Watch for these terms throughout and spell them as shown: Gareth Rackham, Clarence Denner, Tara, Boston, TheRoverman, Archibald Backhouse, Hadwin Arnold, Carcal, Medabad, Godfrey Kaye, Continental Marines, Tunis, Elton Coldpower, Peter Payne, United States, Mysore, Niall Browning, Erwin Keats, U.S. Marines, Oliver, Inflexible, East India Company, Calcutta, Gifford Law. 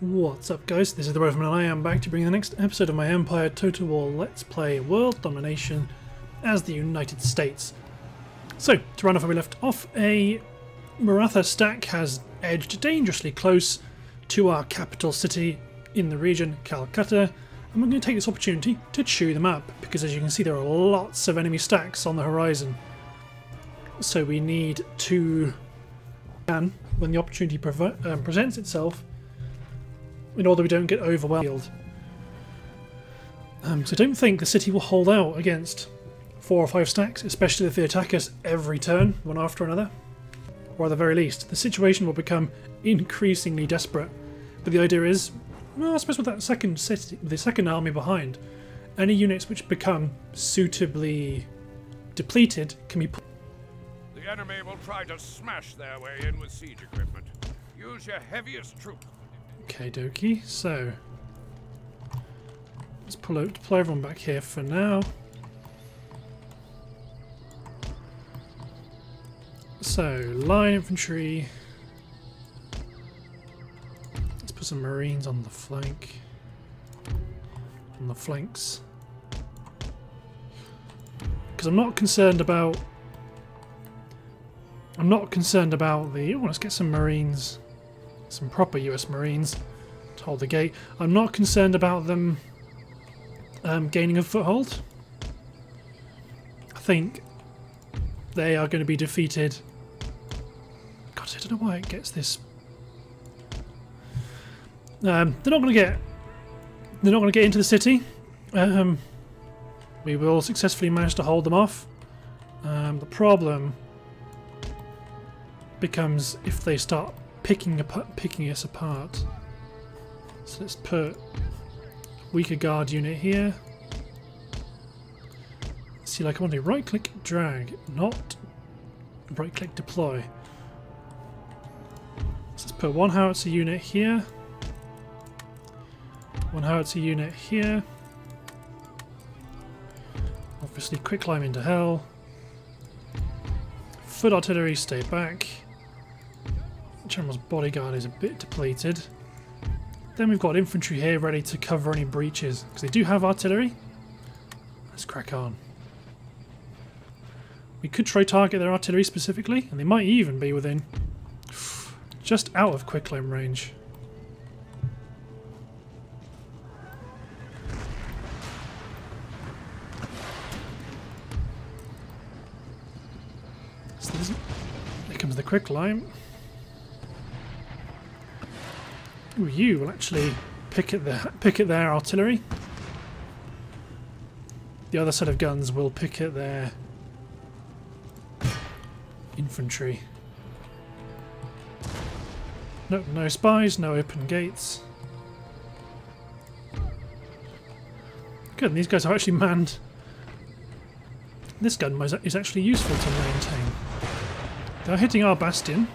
What's up, guys? This is TheRoverman, and I am back to bring you the next episode of my Empire Total War Let's Play World Domination as the United States. So, to run off where we left off, a Maratha stack has edged dangerously close to our capital city in the region, Calcutta, and we're going to take this opportunity to chew them up, because as you can see there are lots of enemy stacks on the horizon. So we need to, when the opportunity presents itself, in order we don't get overwhelmed. So I don't think the city will hold out against 4 or 5 stacks, especially if they attack us every turn, one after another. Or at the very least, the situation will become increasingly desperate. But the idea is, well, I suppose with that second city, the second army behind, any units which become suitably depleted can be... The enemy will try to smash their way in with siege equipment. Use your heaviest troop. Okay, dokie, so let's pull everyone back here for now. So, line infantry. Let's put some Marines on the flank. On the flanks. Because I'm not concerned about the... Oh, let's get some Marines. Some proper U.S. Marines to hold the gate. I'm not concerned about them gaining a foothold. I think they are going to be defeated. God, I don't know why it gets this. They're not going to get into the city. We will successfully manage to hold them off. The problem becomes if they start picking us apart. So let's put a weaker guard unit here. See, like I want to right click drag, not right click deploy. So let's put one howitzer unit here, one howitzer unit here. Obviously quick climb into hell. Foot artillery, stay back. General's bodyguard is a bit depleted. Then we've got infantry here ready to cover any breaches, because they do have artillery. Let's crack on. We could try target their artillery specifically, and they might even be within just out of quicklime range. So there comes the quicklime. Ooh, you will actually pick at their artillery. The other set of guns will pick at their infantry. Nope, no spies, no open gates. Good, and these guys are actually manned. This gun is actually useful to maintain. They're hitting our bastion.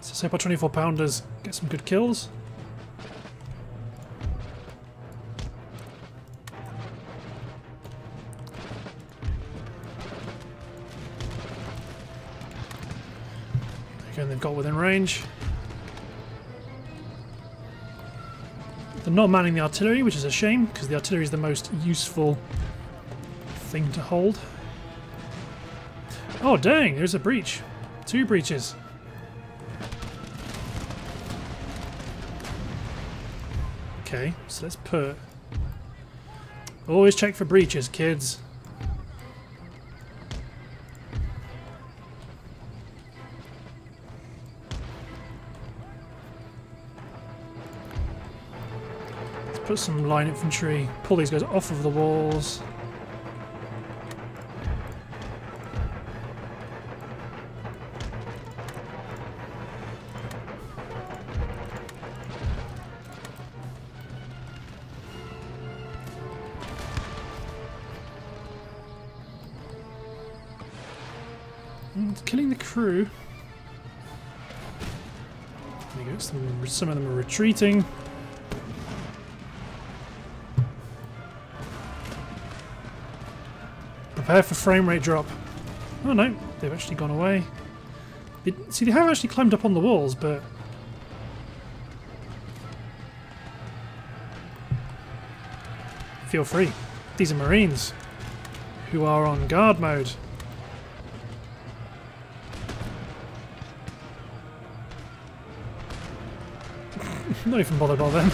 Say by 24 pounders, get some good kills. Again, they've got within range. They're not manning the artillery, which is a shame, because the artillery is the most useful thing to hold. Oh dang, there's a breach. 2 breaches. Okay, so let's put... Always check for breaches, kids. Let's put some line infantry, pull these guys off of the walls. Killing the crew. There you go. Some of them are retreating. Prepare for frame rate drop. Oh no, they've actually gone away. See, they have actually climbed up on the walls, but... Feel free. These are Marines who are on guard mode. Not even bothered by them.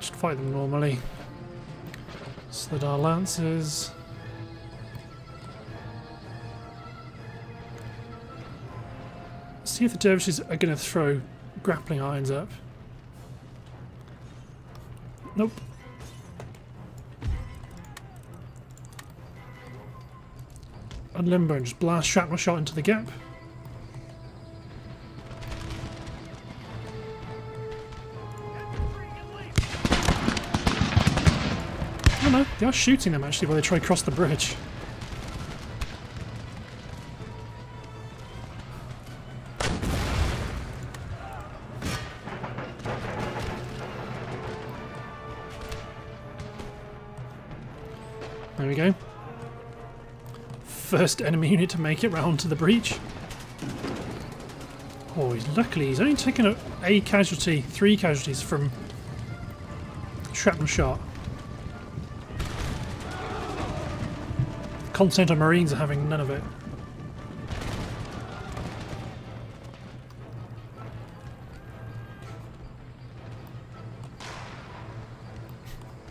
Just fight them normally. Slid our lances. See if the dervishes are going to throw grappling irons up. Nope. Unlimber and just blast shrapnel shot into the gap. Oh no, they are shooting them actually while they try to cross the bridge. There we go. First enemy unit to make it round to the breach. Oh, luckily he's only taken a casualty, 3 casualties from shrapnel shot. Continental Marines are having none of it.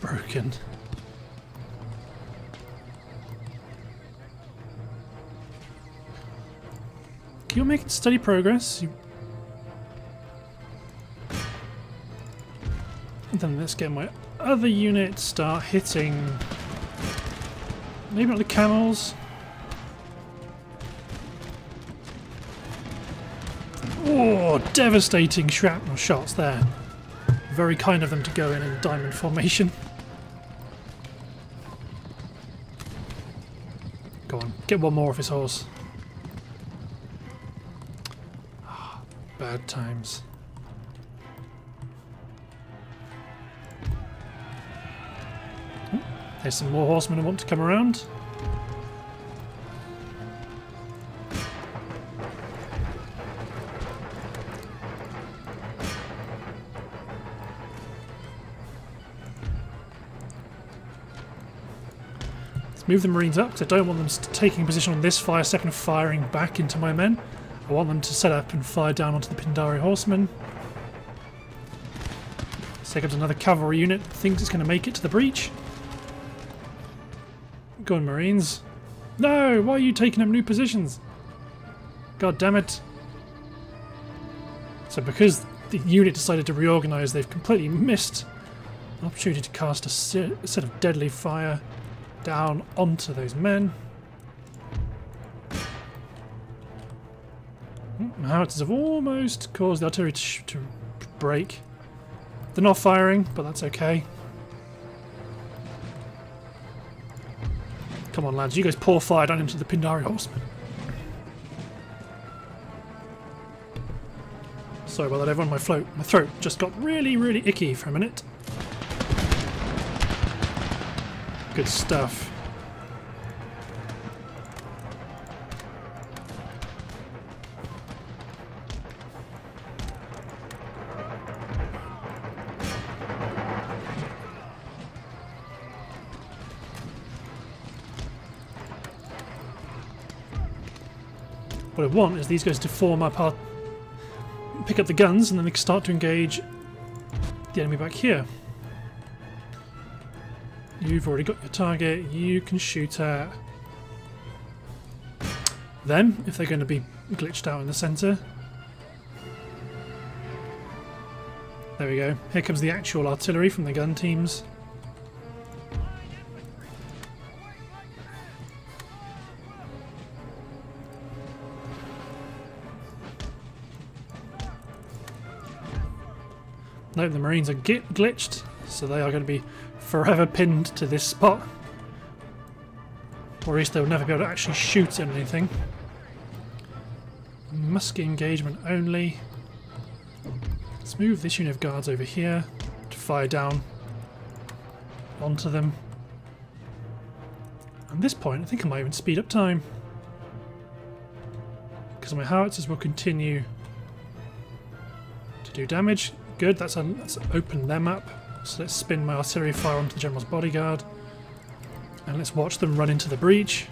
Broken. You're making steady progress. And then let's get my other unit start hitting. Maybe not the camels. Oh, devastating shrapnel shots there. Very kind of them to go in diamond formation. Go on, get one more off his horse. Bad times. There's some more horsemen who want to come around. Let's move the Marines up because I don't want them taking position on this fire step and firing back into my men. I want them to set up and fire down onto the Pindari horsemen. Let's take up another cavalry unit that thinks it's going to make it to the breach. Go on, Marines. No! Why are you taking up new positions? God damn it. So because the unit decided to reorganise, they've completely missed an opportunity to cast a set of deadly fire down onto those men. Howitzers have almost caused the artillery to break. They're not firing, but that's okay. Come on, lads, you guys pour fire down into the Pindari horsemen. Sorry about that, everyone. My throat just got really, really icky for a minute. Good stuff. What I want is these guys to form up, pick up the guns, and then they can start to engage the enemy back here. You've already got your target, you can shoot at them if they're going to be glitched out in the centre. There we go, here comes the actual artillery from the gun teams. No, the Marines are glitched, so they are going to be forever pinned to this spot. Or at least they'll never be able to actually shoot at anything. Musket engagement only. Let's move this unit of guards over here to fire down onto them. At this point, I think I might even speed up time, because my howitzers will continue to do damage. Good, that's opened them up. So let's spin my artillery fire onto the general's bodyguard, and let's watch them run into the breach.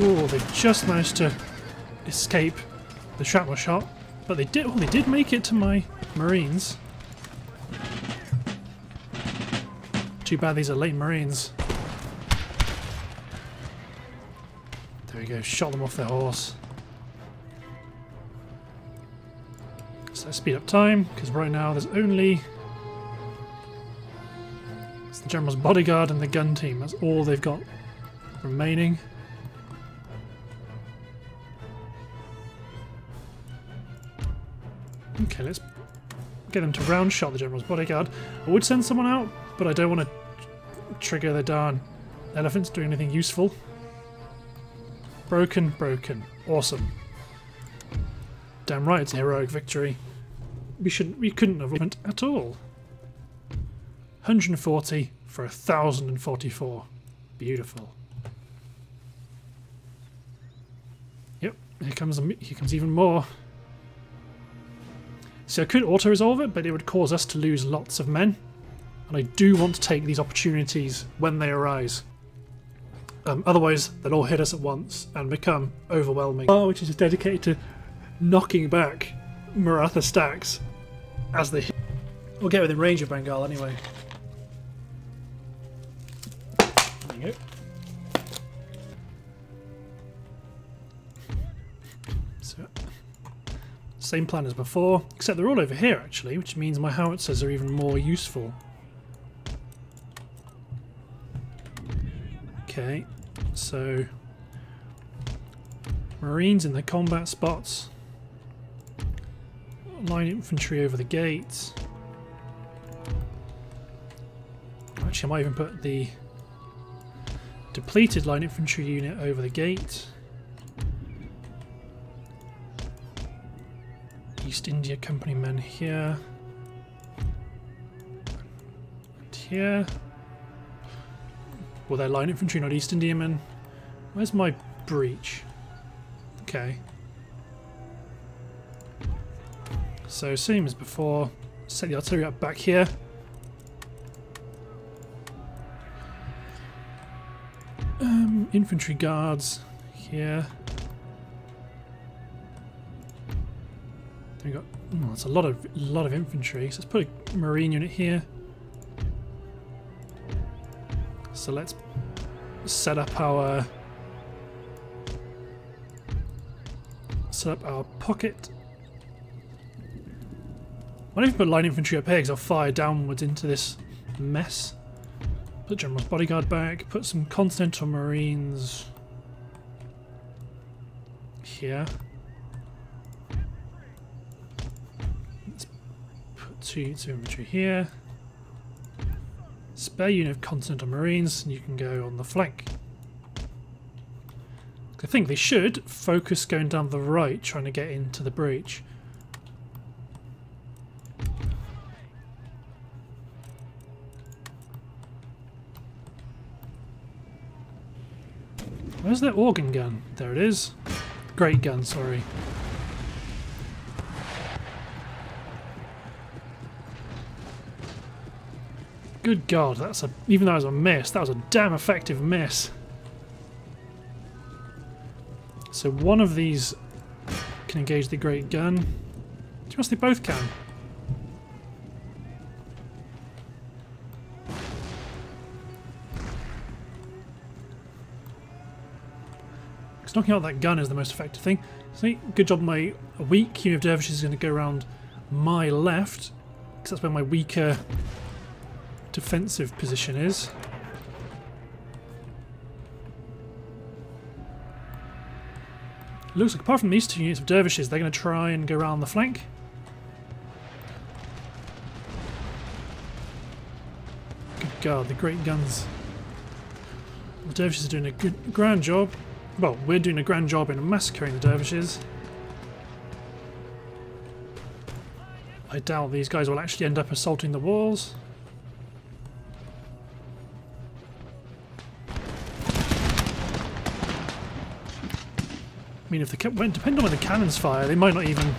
Oh, they just managed to escape the shrapnel shot, but they did. Well, they did make it to my Marines. Too bad these are late Marines. There we go. Shot them off their horse. So let's speed up time, because right now there's only it's the general's bodyguard and the gun team. That's all they've got remaining. Okay, let's get them to round shot the general's bodyguard. I would send someone out, but I don't want to trigger the darn elephants doing anything useful. Broken, broken. Awesome. Damn right, it's a heroic victory. We couldn't have went at all. 140 for 1,044. Beautiful. Yep, here comes even more. So I could auto-resolve it, but it would cause us to lose lots of men. And I do want to take these opportunities when they arise. Otherwise, they'll all hit us at once and become overwhelming. Oh, which is dedicated to knocking back Maratha stacks as they hit. We'll get within range of Bengal anyway. There you go. Same plan as before, except they're all over here actually, which means my howitzers are even more useful. Okay, so Marines in the combat spots, line infantry over the gates. Actually, I might even put the depleted line infantry unit over the gate. East India Company men here and here. Well, they're line infantry, not East India men. Where's my breach? Okay. So same as before. Set the artillery up back here. Infantry guards here. We got that's a lot of infantry. So let's put a marine unit here. So let's set up our pocket. Why don't we put line infantry up here? Because I'll fire downwards into this mess. Put general's bodyguard back. Put some Continental Marines here. Two infantry here. Spare unit of Continental Marines, and you can go on the flank. I think they should focus going down the right, trying to get into the breach. Where's their organ gun? There it is. Great gun, sorry. Good God, that's a, even though that was a miss, that was a damn effective miss. So one of these can engage the great gun. Do you guess they both can? Because knocking out that gun is the most effective thing. See, good job my weak unit of dervishes is going to go around my left, because that's where my weaker defensive position is. It looks like apart from these two units of dervishes, they're going to try and go around the flank. Good God, the great guns. The dervishes are doing a grand job. Well, we're doing a grand job in massacring the dervishes. I doubt these guys will actually end up assaulting the walls. I mean, if they kept, depending on where the cannons fire, they might not even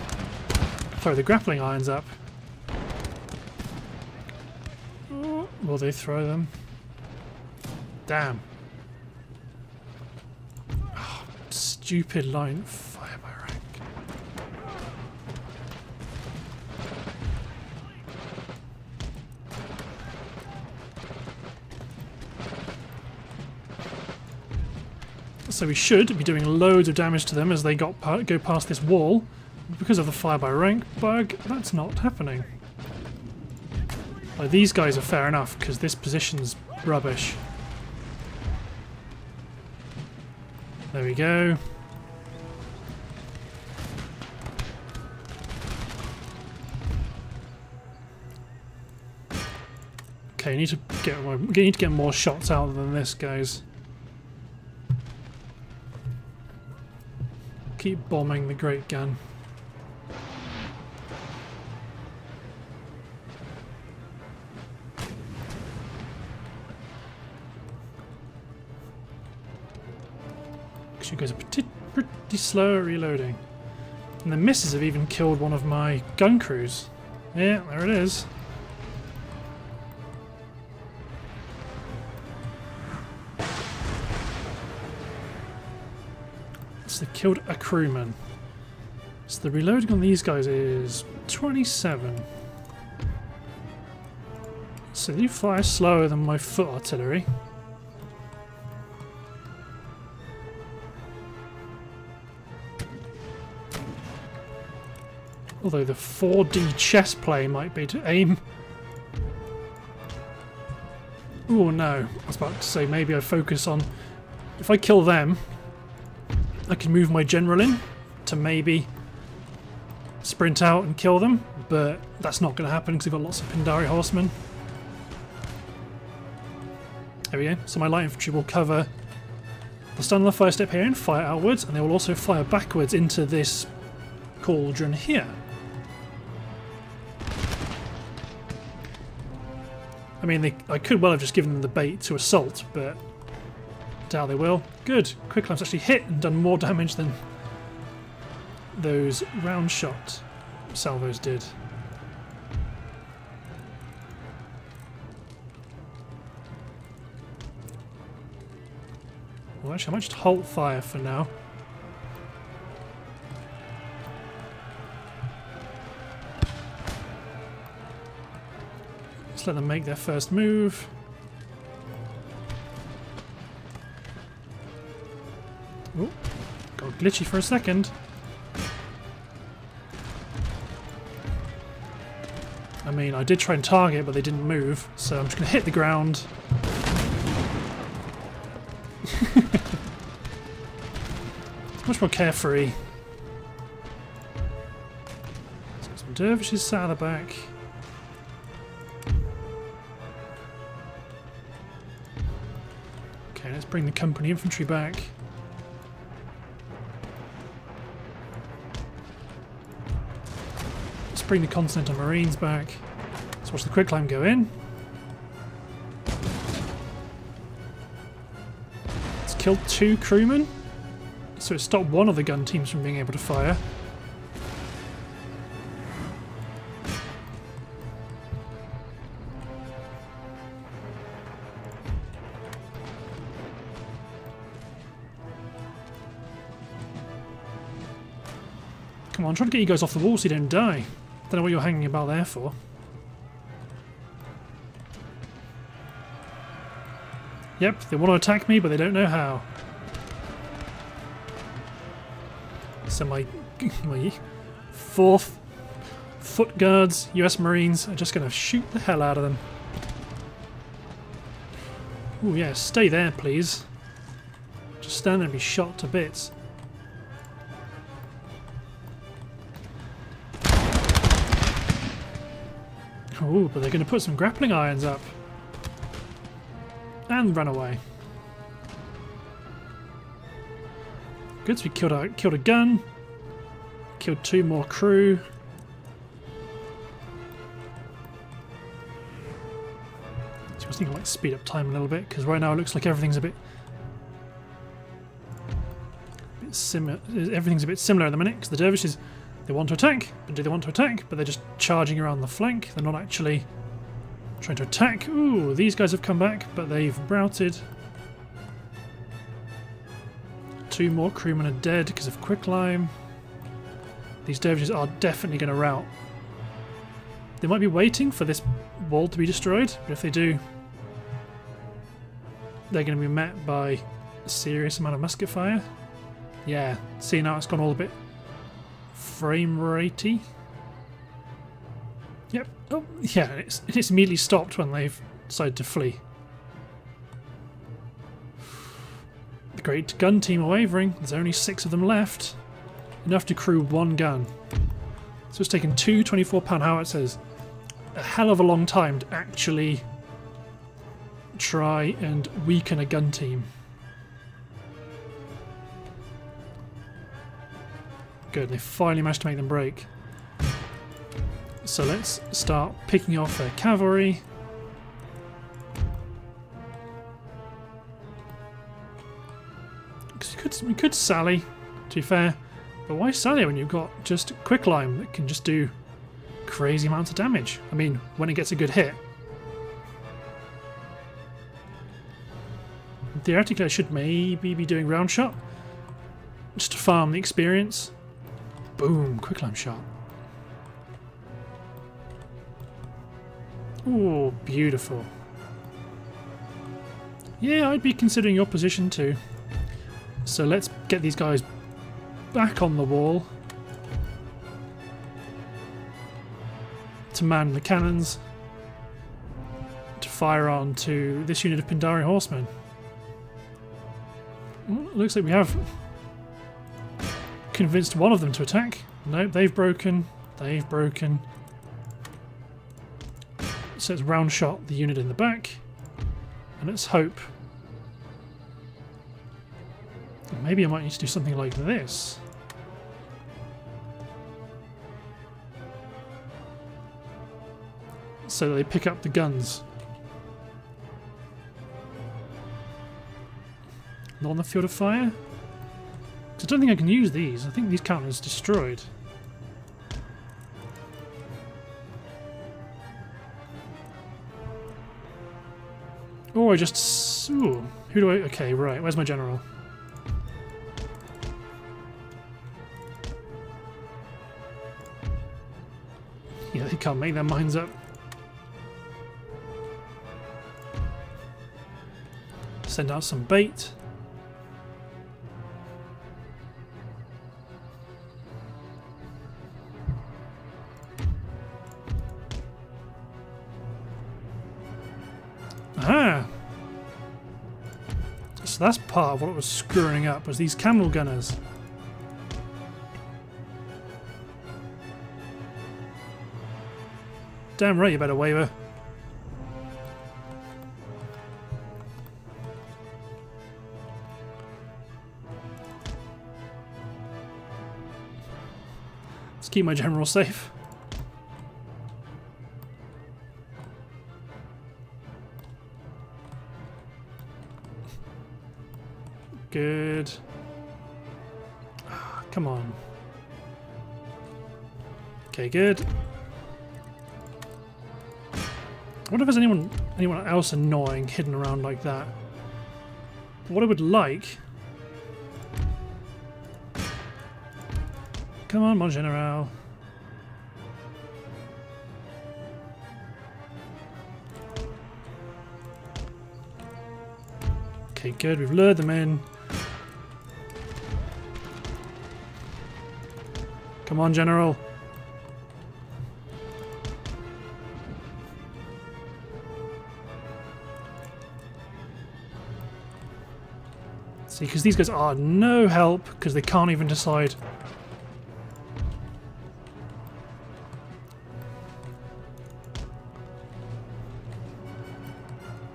throw the grappling irons up. Oh, will they throw them? Damn. Oh, stupid line. Fire my rank. So we should be doing loads of damage to them as they go past this wall. Because of the fire by rank bug, that's not happening. Like, these guys are fair enough because this position's rubbish. There we go. Okay, I need to get more shots out than this, guys. Keep bombing the great gun. You guys are pretty slow at reloading. And the misses have even killed one of my gun crews. Yeah, there it is. So they killed a crewman. So the reloading on these guys is 27. So they fire slower than my foot artillery. Although the 4D chess play might be to aim. Oh no, I was about to say maybe I focus on... If I kill them, I can move my general in to maybe sprint out and kill them, but that's not going to happen because we've got lots of Pindari horsemen. There we go, so my light infantry will cover... They'll stand on the fire step here and fire outwards, and they will also fire backwards into this cauldron here. I mean, I could well have just given them the bait to assault, but I doubt they will. Good. Quick Clamp's actually hit and done more damage than those round shot salvos did. Well, actually, I might just halt fire for now. Let's let them make their first move. Oh, got glitchy for a second. I mean, I did try and target, but they didn't move, so I'm just going to hit the ground. Much more carefree. Let's get some dervishes sat out of the back. Bring the company infantry back. Let's bring the Continental Marines back. Let's watch the quick climb go in. It's killed two crewmen, so it stopped one of the gun teams from being able to fire. Come on, try to get you guys off the wall so you don't die. Don't know what you're hanging about there for. Yep, they want to attack me, but they don't know how. So my fourth foot guards, U.S. Marines, are just going to shoot the hell out of them. Oh yeah, stay there, please. Just stand there and be shot to bits. Ooh, but they're going to put some grappling irons up. And run away. Good, so we killed a gun. Killed two more crew. was thinking I might speed up time a little bit, because right now it looks like everything's a bit similar. Everything's a bit similar at the minute, because the dervishes, they want to attack, but do they want to attack? But they're just charging around the flank. They're not actually trying to attack. Ooh, these guys have come back, but they've routed. Two more crewmen are dead because of quicklime. These dervishes are definitely going to rout. They might be waiting for this wall to be destroyed, but if they do, they're going to be met by a serious amount of musket fire. Yeah, see now it's gone all a bit frame ratey. Yep. Oh, yeah, it's immediately stopped when they've decided to flee. The great gun team are wavering. There's only 6 of them left. Enough to crew 1 gun. So it's taken 2 24-pound howitzers. A hell of a long time to actually try and weaken a gun team. Good, they finally managed to make them break. So let's start picking off their cavalry. We could sally, to be fair. But why sally when you've got just quicklime that can just do crazy amounts of damage? I mean, when it gets a good hit. Theoretically, I should maybe be doing round shot. Just to farm the experience. Boom, quicklime shot. Ooh, beautiful. Yeah, I'd be considering your position too. So let's get these guys back on the wall to man the cannons to fire on to this unit of Pindari horsemen. Looks like we have convinced one of them to attack. Nope, they've broken. They've broken. So let's round shot the unit in the back, and let's hope. Maybe I might need to do something like this. So they pick up the guns. Not on the field of fire? Because I don't think I can use these. I think these count as destroyed. Or I just... Ooh, who do I... Okay, right. Where's my general? Yeah, they can't make their minds up. Send out some bait. Aha! So that's part of what it was screwing up, was these camel gunners. Damn right you better waver. Let's keep my general safe. Good. Ah, come on. Okay, good. I wonder if there's anyone else annoying hidden around like that. What I would like... Come on, mon general. Okay, good. We've lured them in. Come on, general. Because these guys are no help, because they can't even decide.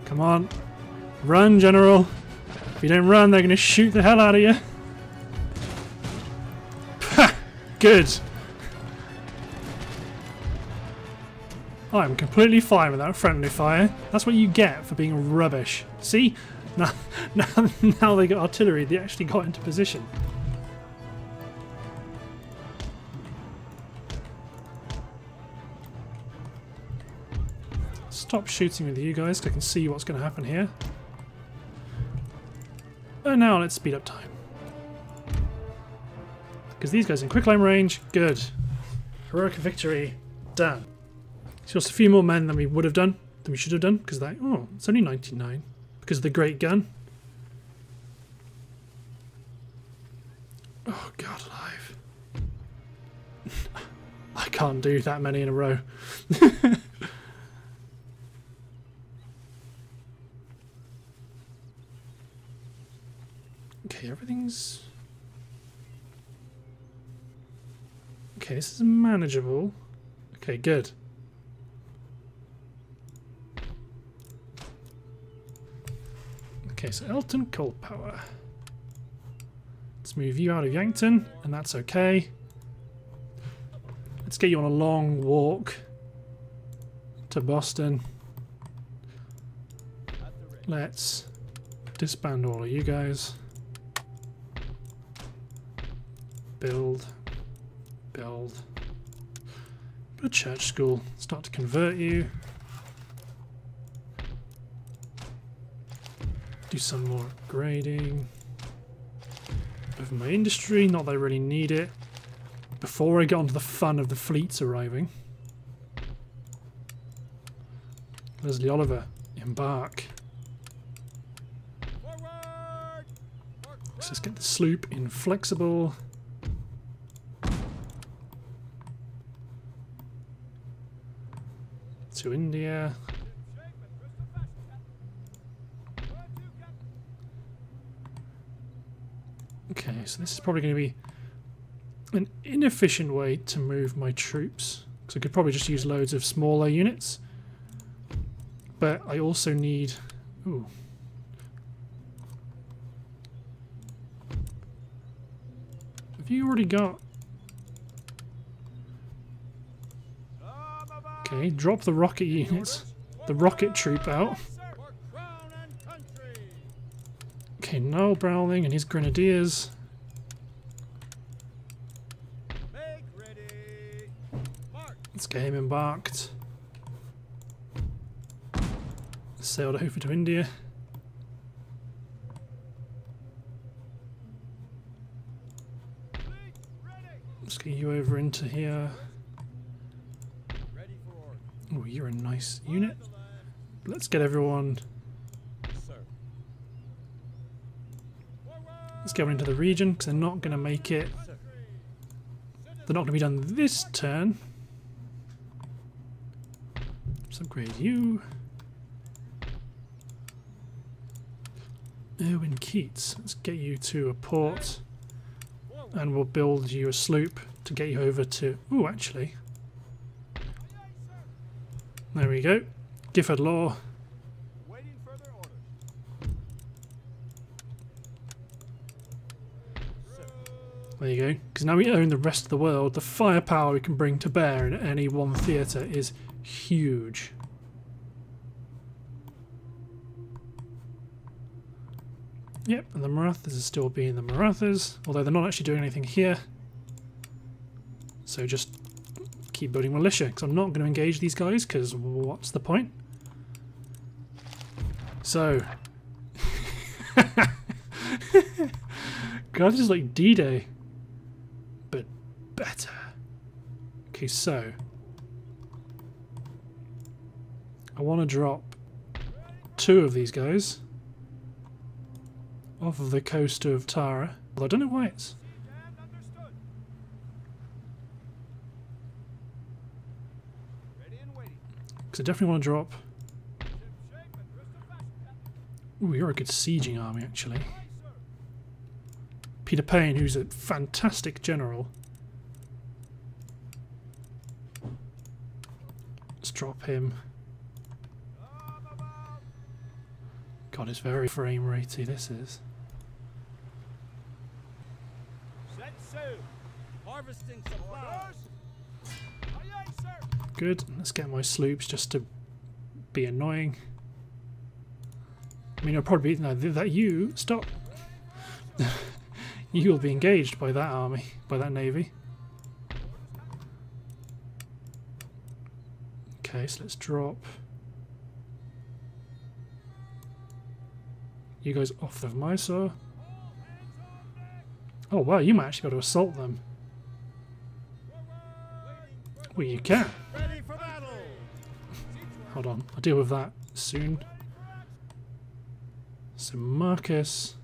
Come on. Run, General. If you don't run, they're going to shoot the hell out of you. Good. I'm completely fine without friendly fire. That's what you get for being rubbish. See? Now they got artillery, they actually got into position. Stop shooting with you guys, so I can see what's going to happen here. And now let's speed up time. Because these guys in quicklime range, good. Heroic victory, done. It's just a few more men than we would have done, than we should have done, because that, oh, it's only 99, because of the great gun. Oh, God alive. I can't do that many in a row. Okay, everything's... Okay, this is manageable. Okay, good. Okay, so Elton Coldpower. Let's move you out of Yankton, and that's okay. Let's get you on a long walk to Boston. Let's disband all of you guys. Build. Build. A church school. Start to convert you. Do some more upgrading of my industry, not that I really need it, before I get onto the fun of the fleets arriving. Leslie Oliver, embark. Forward. So let's get the sloop Inflexible. To India. Okay, so this is probably going to be an inefficient way to move my troops, because I could probably just use loads of smaller units, but I also need... Ooh. Have you already got... Okay, drop the rocket units, the rocket troop out. Okay, Niall Browning and his grenadiers. Let's get him embarked. Sailed over to India. Let's get you over into here. Oh, you're a nice unit. Let's get everyone... Let's get into the region, because they're not going to make it... They're not going to be done this turn. Let's upgrade you. Erwin Keats. Let's get you to a port. And we'll build you a sloop to get you over to... Ooh, actually... There we go. Gifford Law. Waiting further orders. There you go. Because now we own the rest of the world. The firepower we can bring to bear in any one theatre is huge. Yep, and the Marathas are still being the Marathas, although they're not actually doing anything here. So just... keep building militia, because I'm not going to engage these guys, because what's the point? So... God, this is like D-Day. But better. Okay, so... I want to drop 2 of these guys off of the coast of Tara. Well, I don't know why it's... I definitely want to drop... Ooh, you're a good sieging army, actually. Peter Payne, who's a fantastic general. Let's drop him. God, it's very frame ratey, this is. Harvesting supplies. Good. Let's get my sloops just to be annoying. I mean, I'll probably... No, that you... Stop. You will be engaged by that army, by that navy. Okay, so let's drop... You guys off of Mysore. Oh wow, you might actually be able to assault them. Well, you can. Hold on, I'll deal with that soon. So Marcus,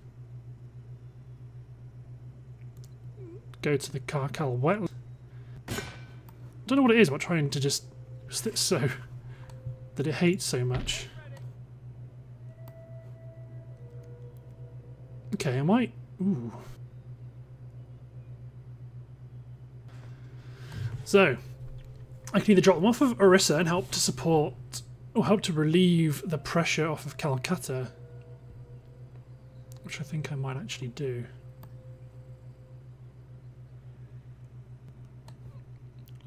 go to the Carcal wetland. Don't know what it is about trying to just so that it hates so much. Okay, I might... Ooh. So, I can either drop them off of Orissa and help to support, or help to relieve the pressure off of Calcutta, which I think I might actually do.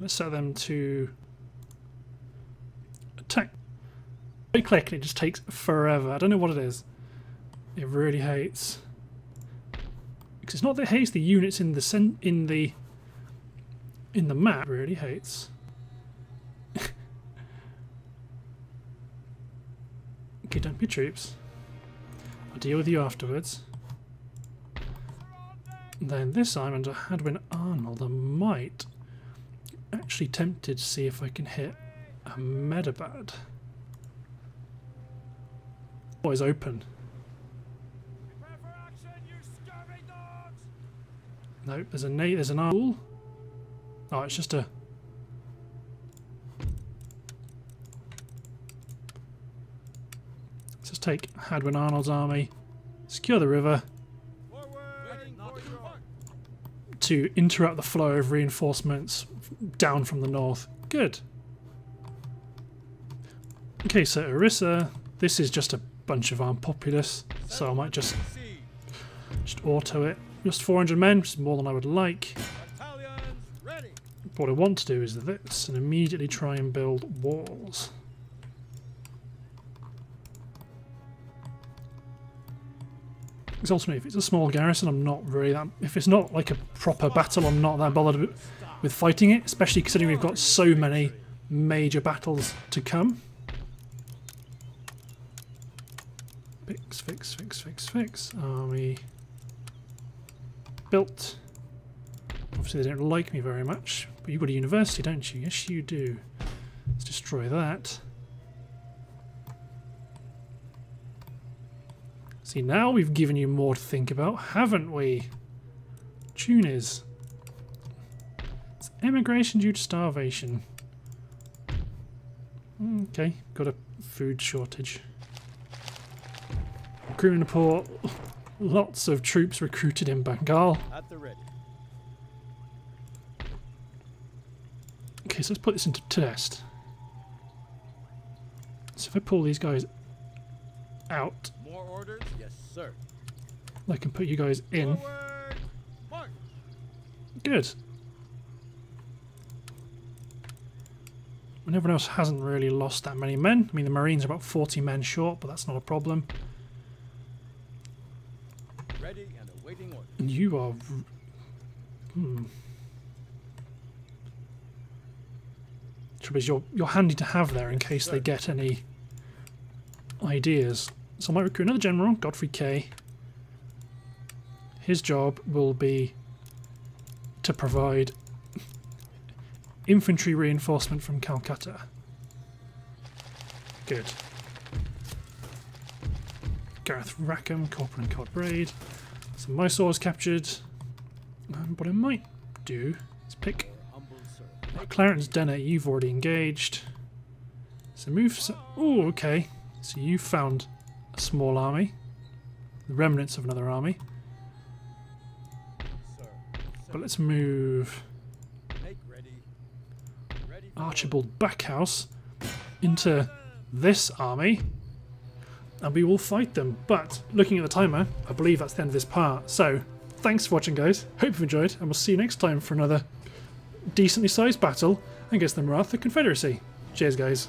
Let's set them to attack. I click and it just takes forever. I don't know what it is. It really hates. Because it's not that it hates the units in the map. It really hates. Okay, dump your troops. I'll deal with you afterwards. And then this time under Hadwin Arnold, I might actually tempted to see if I can hit a Medabad. Always open. Nope, there's a nate, there's an arm. Oh, it's just a... Let's just take Hadwin Arnold's army, secure the river to interrupt the flow of reinforcements down from the north. Good. Okay, so Orissa, this is just a bunch of armed populace, so I might just auto it. Just 400 men, which is more than I would like. What I want to do is this, and immediately try and build walls. Because ultimately, if it's a small garrison, I'm not really that... If it's not like a proper battle, I'm not that bothered with fighting it, especially considering we've got so many major battles to come. Fix. Army... built. Obviously they don't like me very much, but you've got a university, don't you? Yes you do. Let's destroy that. See, now we've given you more to think about, haven't we? Tunis. It's emigration due to starvation. Okay, got a food shortage. Recruitment report. Lots of troops recruited in Bengal. At the ready. Okay, so let's put this into test. So if I pull these guys out, more orders? Yes, sir. I can put you guys in. Forward, march. Good. And everyone else hasn't really lost that many men. I mean, the Marines are about 40 men short, but that's not a problem. And awaiting order. And you are... Trouble is, you're handy to have there in case they get any ideas. So I might recruit another general, Godfrey Kaye. His job will be to provide infantry reinforcement from Calcutta. Good. Gareth Rackham, Corporal Cod Braid. So Mysore is captured. What I might do is pick Clarence Denner. You've already engaged. So move. Oh, okay. So you found a small army, the remnants of another army. But let's move Archibald Backhouse into this army. And we will fight them, but looking at the timer, I believe that's the end of this part. So, thanks for watching guys, hope you've enjoyed, and we'll see you next time for another decently sized battle against the Maratha Confederacy. Cheers, guys.